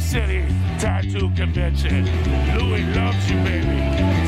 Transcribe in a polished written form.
Hell City Tattoo Convention. Louis loves you, baby.